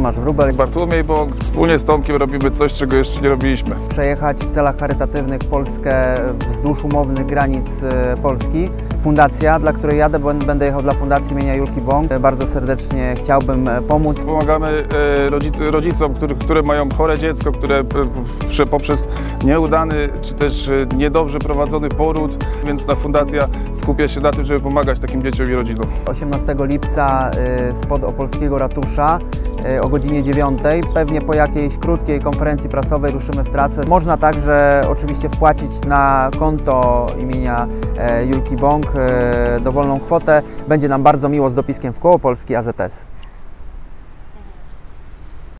Tomasz Wróbel. Bartłomiej Bąk. Wspólnie z Tomkiem robimy coś, czego jeszcze nie robiliśmy. Przejechać w celach charytatywnych Polskę wzdłuż umownych granic Polski. Fundacja, dla której jadę, bo będę jechał dla Fundacji im. Julki Bąk. Bardzo serdecznie chciałbym pomóc. Pomagamy rodzicom, które mają chore dziecko, które poprzez nieudany czy też niedobrze prowadzony poród, więc ta fundacja skupia się na tym, żeby pomagać takim dzieciom i rodzinom. 18 lipca spod opolskiego ratusza o godzinie 9, pewnie po jakiejś krótkiej konferencji prasowej ruszymy w trasę. Można także oczywiście wpłacić na konto imienia Julki Bąk dowolną kwotę. Będzie nam bardzo miło z dopiskiem wKOŁO Polski AZS.